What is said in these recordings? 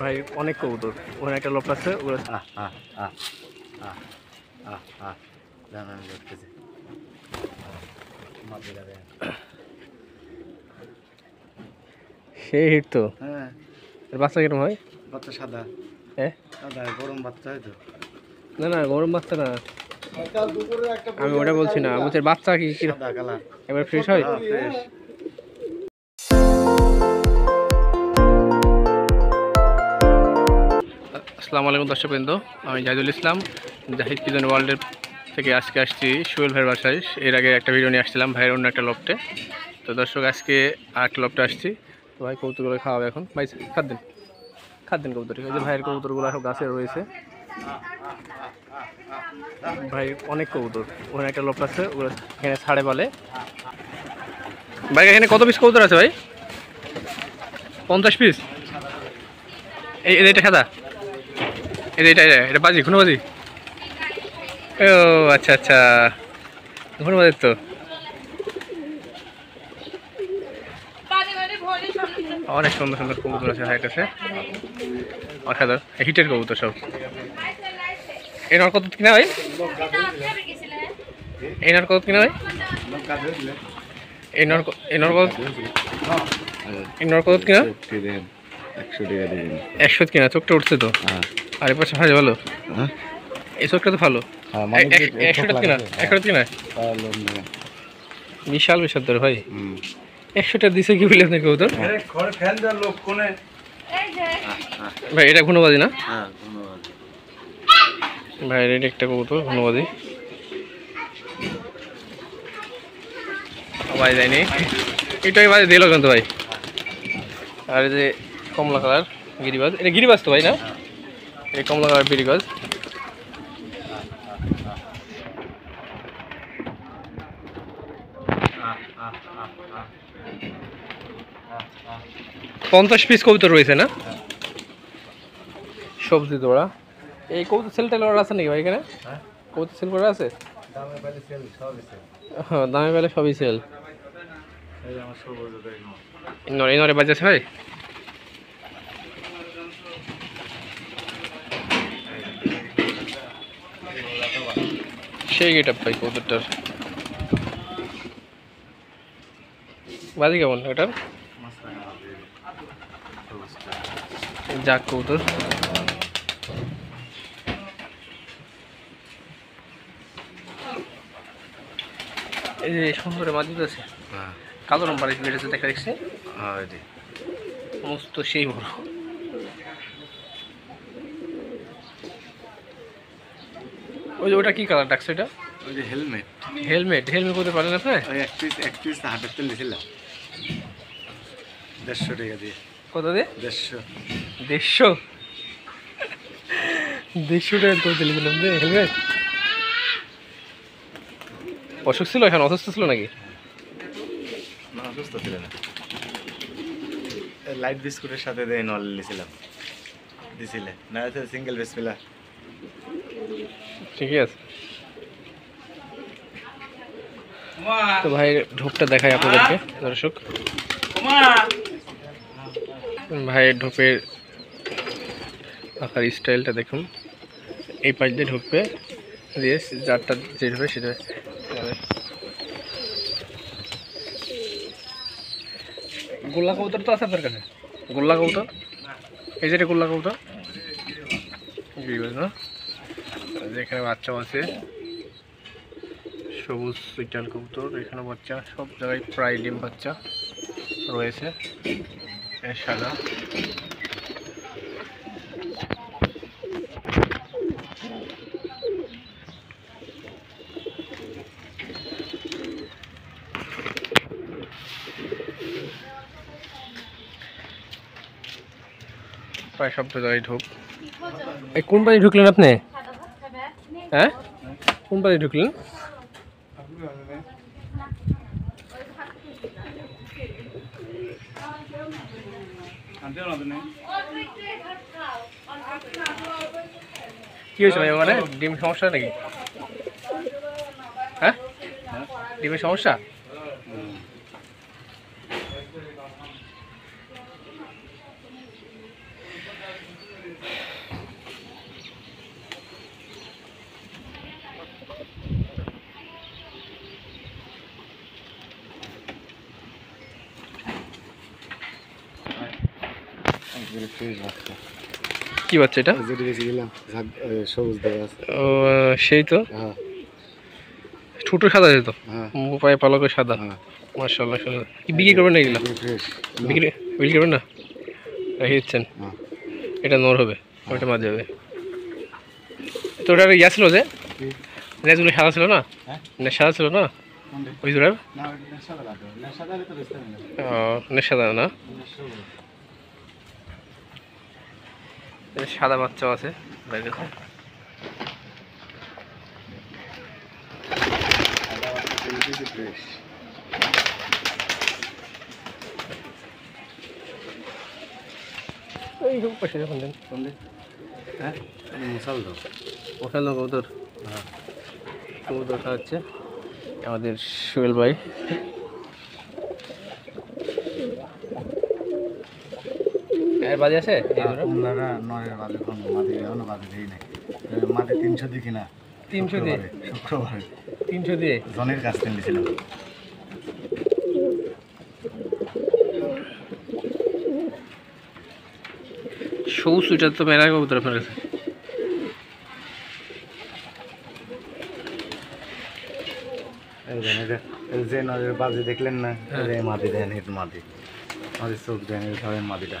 ভাই অনেক কবুতর, ওখানে একটা লোক আছে। সেই হিট তো বাচ্চা কিরকম হয়? বাচ্চা সাদা, হ্যাঁ সাদা। গরম বাচ্চা হয় তো? না না, গরম বাচ্চা না, আমি ওটা বলছি না। বলছি বাচ্চা কি এবার ফ্রেশ হয়। আসসালামু আলাইকুম দর্শকবৃন্দ, আমি জাহিরুল ইসলাম জাহির কিজন ওয়ার্ল্ডের থেকে আজকে আসছি সোহেল ভাইয়ের বাসায়। এর আগে একটা ভিডিও নিয়ে আসছিলাম ভাইয়ের অন্য একটা লফটে। তো দর্শক আজকে আট লফটে আসছি। তো ভাই কবুতরগুলো খাওয়াবে এখন। ভাই খাদ্যেন খাদ্যেন কবুতর, ঠিক আছে। ভাইয়ের কবুতরগুলো সব গাছে রয়েছে। ভাই অনেক কবুতর, ওখানে একটা লফট আছে, ওগুলো এখানে ছাড়ে বলে। ভাই এখানে কত পিস কবুতর আছে ভাই? 50 পিস। এটা সাদা, এটা বাজি ঘুনো বাজি? ও আচ্ছা আচ্ছা, ঘুনো বাজি তো। অনেক সুন্দর সুন্দর কবুতর আছে ভাইয়ের কাছে, অসাধারণ হিটের কবুতর সব। এনার কত কিনা ভাই? এনার কত কিনা ভাই? এনার কত? এনার কত কিনা? 100 কিনা। চোখটা উঠছে তো? হ্যাঁ। আরে পাশে ভাই ভালো, হ্যাঁ এই চোখটা তো ভালো। কিনা 100 কিনা বিশাল বিশাল ধরে ভাই। 100টা দিছে কি বলে আপনাকে? কবুতর খড় ফ্যান দা লোক কোনে ভাই? এটা ঘুনোবাজি না? হ্যাঁ ঘুনোবাজি ভাই। রেড একটা কবুতর ঘুনোবাজি। ভাই যায়নি এটাই বাজে দিল কিন্তু ভাই। আর যে কমলা কালার গিরিবাজ, এটা গিরিবাজ তো ভাই না? এই কমলা কালার গিরিবাজ। পঞ্চাশ পিস কবুতর রয়েছে না? সবজি দোড়া। এই কবুতর সেল টেল আছে নাকি ভাই এখানে? কবুতর সেল করা আছে? হ্যাঁ দামে পেলে সবই সেল। ইনোরে বাজে আছে ভাই। সেই গেট আপ ভাই কবুতরটার বাজি কেমন ওটার? যাক কবুতর এই যে সুন্দরে মাঝি আছে। কালো রং বাড়ি বেড়েছে দেখা দেখছি। মস্ত সেই বড় ওই যে ওটা কি কালার ডাকছে এটা? ওই যে হেলমেট। হেলমেট হেলমেট করতে পারেন আপনি? ওই 31 হাজার টাকা নিয়েছিলাম। 150 টাকা দিয়ে। কত দিয়ে? 150 টাকা করে দিলাম রে হেলমেট। অসুখ ছিল এখন? অসুস্থ ছিল নাকি? না অসুস্থ ছিল না। লাইট বিস্কুটের সাথে দেন অল নিয়েছিলাম। দিছিলে না এটা সিঙ্গেল বিসমিল্লাহ। ঠিকই আছে। তো ভাই ঢোকটা দেখাই আপনাদেরকে দর্শক। ভাই ঢোপের আকার স্টাইলটা দেখুন। এই পাশ দিয়ে ঢোপে দিয়ে যারটা যে ঢোপে সেটা গোল্লা কবুতর তো আছে আপনার কাছে? গোল্লা কবুতর এই যেটা গোল্লা কবুতর না? এখানে বাচ্চা আছে সবুজ সুইটাল কবুতর। এখানে বাচ্চা সব জায়গায় প্রায় ডিম বাচ্চা রয়েছে। সাদা প্রায় সব জায়গায় ঢোক। এই কোন পাশে ঢুকলেন আপনি? হ্যাঁ কোন পাশে ঢুকলেন? কি হয়েছে ভাই মানে? ডিম সমস্যা নাকি? হ্যাঁ ডিমের সমস্যা। কি বাচ্চা এটা? যেটা বেশি দিলাম সবুজ দাগ আছে। ও সেই তো, হ্যাঁ ছোট সাদা যেত, হ্যাঁ ও পায়ে পালকে সাদা। হ্যাঁ মাশাআল্লাহ সুন্দর। কি বিক্রি করবেন না এগুলো? বিক্রি বিল করবেন না রাখিয়েছেন? হ্যাঁ এটা নর হবে, ওটা মাঝে হবে। তো ওটা ইয়া ছিল যে নেজগুলো সাদা ছিল না? হ্যাঁ না সাদা ছিল না। ওই জোড়ার না সাদা লাগবে না, সাদা হলে তো বেস্ট হবে। ও না সাদা না, সাদা বাচ্চা আছে। আমাদের সোহেল ভাই এর বাজে আছে আপনারা নয়ের বাজে কোন মাটি এখনো বাজে দেই না। মাটি 300 দি কিনা 300 দি শুক্রবার 300 দি জনের কাছ থেকে নিয়েছিলাম। শৌস এটা তো মেলা কবুতর আপনার কাছে এই জনের যে নয়ের বাজে দেখলেন না এই মাটি দেন, এই মাটি আর চোখ দেন, এই ধরেন মাটিটা।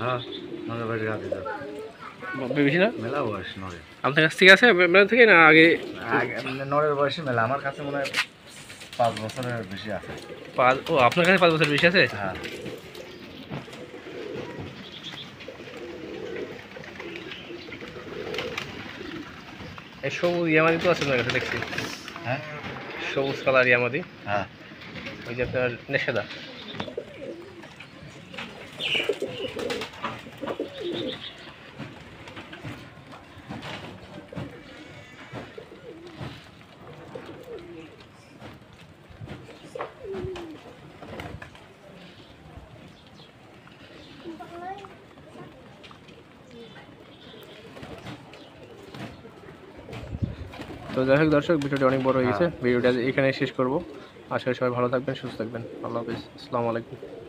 হ্যাঁ বেশি না, মেলা বয়স নরে। আপনার কাছ থেকে আছে মেলা থেকে না আগে? নরের বয়সে মেলা আমার কাছে মনে হয় 5 বছরের বেশি আছে। ও আপনার কাছে 5 বছর বেশি আছে? হ্যাঁ সবুজ ইয়ামাদি তো আছে আপনার কাছে দেখছি। হ্যাঁ সবুজ কালার ইয়ামাদি। হ্যাঁ ওই যে আপনার নেশাদা তো। যাই হোক দর্শক, ভিডিওটি অনেক বড় হয়ে গেছে, ভিডিওটা এখানে শেষ করব। আশা করি সবাই ভালো থাকবেন, সুস্থ থাকবেন। আল্লাহ হাফিজ, আসসালামু আলাইকুম।